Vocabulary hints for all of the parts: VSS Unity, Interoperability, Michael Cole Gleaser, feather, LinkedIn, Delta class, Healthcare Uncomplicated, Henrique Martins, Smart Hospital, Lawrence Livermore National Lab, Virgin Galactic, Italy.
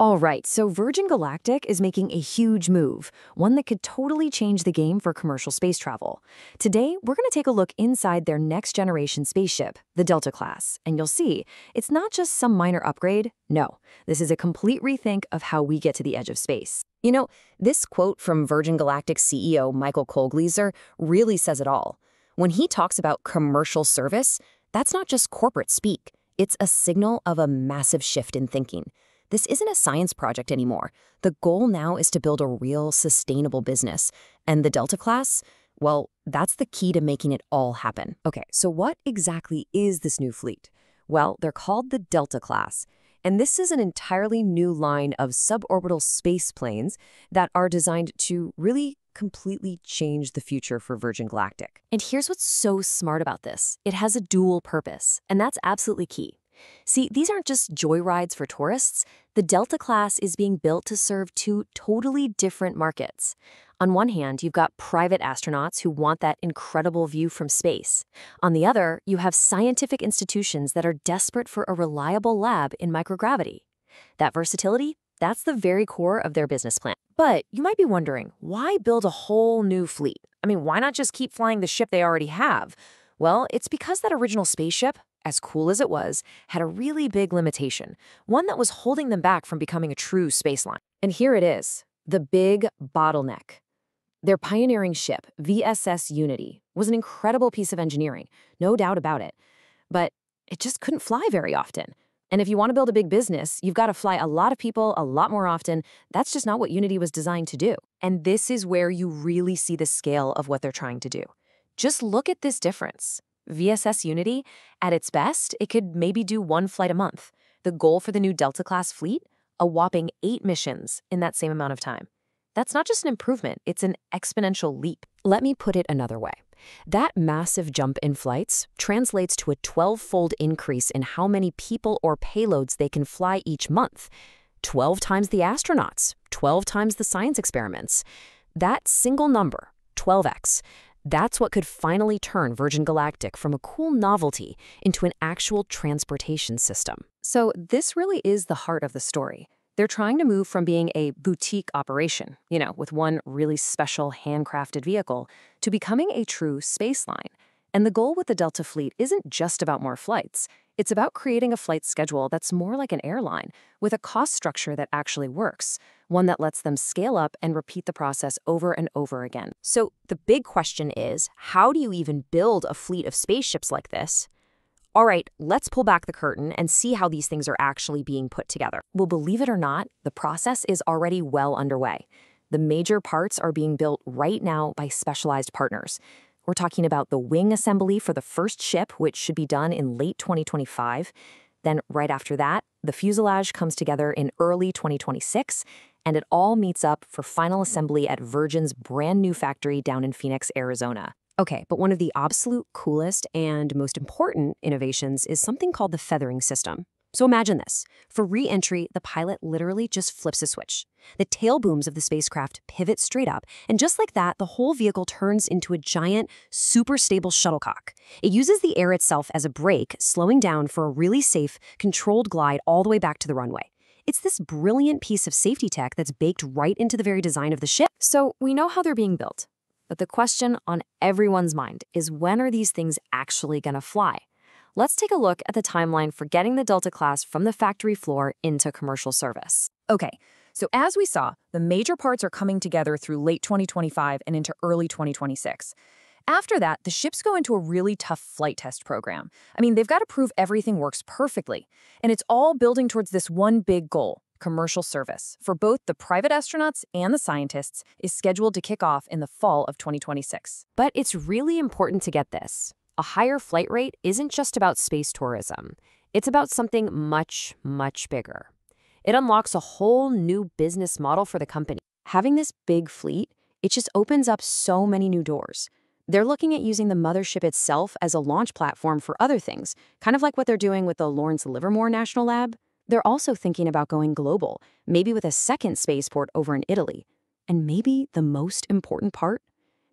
All right, so Virgin Galactic is making a huge move, one that could totally change the game for commercial space travel. Today, we're going to take a look inside their next-generation spaceship, the Delta class, and you'll see it's not just some minor upgrade. No, this is a complete rethink of how we get to the edge of space. You know, this quote from Virgin Galactic CEO Michael Cole Gleaser really says it all. When he talks about commercial service, that's not just corporate speak. It's a signal of a massive shift in thinking. This isn't a science project anymore. The goal now is to build a real, sustainable business. And the Delta class, well, that's the key to making it all happen. Okay, so what exactly is this new fleet? Well, they're called the Delta class. And this is an entirely new line of suborbital space planes that are designed to really completely change the future for Virgin Galactic. And here's what's so smart about this. It has a dual purpose, and that's absolutely key. See, these aren't just joyrides for tourists. The Delta class is being built to serve two totally different markets. On one hand, you've got private astronauts who want that incredible view from space. On the other, you have scientific institutions that are desperate for a reliable lab in microgravity. That versatility, that's the very core of their business plan. But you might be wondering, why build a whole new fleet? I mean, why not just keep flying the ship they already have? Well, it's because that original spaceship, as cool as it was, had a really big limitation, one that was holding them back from becoming a true spaceline. And here it is, the big bottleneck. Their pioneering ship, VSS Unity, was an incredible piece of engineering, no doubt about it, but it just couldn't fly very often. And if you want to build a big business, you've got to fly a lot of people a lot more often. That's just not what Unity was designed to do. And this is where you really see the scale of what they're trying to do. Just look at this difference. VSS Unity, at its best, it could maybe do one flight a month. The goal for the new Delta class fleet, a whopping 8 missions in that same amount of time. That's not just an improvement, it's an exponential leap. Let me put it another way. That massive jump in flights translates to a 12-fold increase in how many people or payloads they can fly each month. 12 times the astronauts, 12 times the science experiments. That single number, 12x, that's what could finally turn Virgin Galactic from a cool novelty into an actual transportation system. So this really is the heart of the story. They're trying to move from being a boutique operation, you know, with one really special handcrafted vehicle, to becoming a true spaceline. And the goal with the Delta fleet isn't just about more flights. It's about creating a flight schedule that's more like an airline, with a cost structure that actually works, one that lets them scale up and repeat the process over and over again. So the big question is, how do you even build a fleet of spaceships like this? All right, let's pull back the curtain and see how these things are actually being put together. Well, believe it or not, the process is already well underway. The major parts are being built right now by specialized partners. We're talking about the wing assembly for the first ship, which should be done in late 2025. Then right after that, the fuselage comes together in early 2026, and it all meets up for final assembly at Virgin's brand new factory down in Phoenix, Arizona. Okay, but one of the absolute coolest and most important innovations is something called the feathering system. So imagine this. For re-entry, the pilot literally just flips a switch. The tail booms of the spacecraft pivot straight up, and just like that, the whole vehicle turns into a giant, super-stable shuttlecock. It uses the air itself as a brake, slowing down for a really safe, controlled glide all the way back to the runway. It's this brilliant piece of safety tech that's baked right into the very design of the ship. So we know how they're being built. But the question on everyone's mind is, when are these things actually going to fly? Let's take a look at the timeline for getting the Delta class from the factory floor into commercial service. Okay, so as we saw, the major parts are coming together through late 2025 and into early 2026. After that, the ships go into a really tough flight test program. I mean, they've got to prove everything works perfectly. And it's all building towards this one big goal. Commercial service for both the private astronauts and the scientists is scheduled to kick off in the fall of 2026. But it's really important to get this. A higher flight rate isn't just about space tourism. It's about something much, much bigger. It unlocks a whole new business model for the company. Having this big fleet, it just opens up so many new doors. They're looking at using the mothership itself as a launch platform for other things, kind of like what they're doing with the Lawrence Livermore National Lab. They're also thinking about going global, maybe with a second spaceport over in Italy. And maybe the most important part,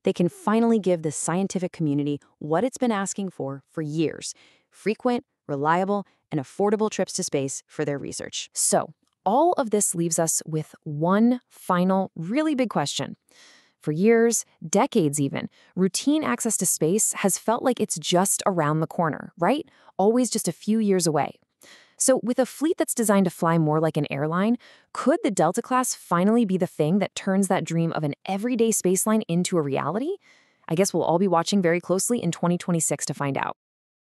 they can finally give the scientific community what it's been asking for years: frequent, reliable, and affordable trips to space for their research. So all of this leaves us with one final really big question. For years, decades even, routine access to space has felt like it's just around the corner, right? Always just a few years away. So with a fleet that's designed to fly more like an airline, could the Delta class finally be the thing that turns that dream of an everyday spaceline into a reality? I guess we'll all be watching very closely in 2026 to find out.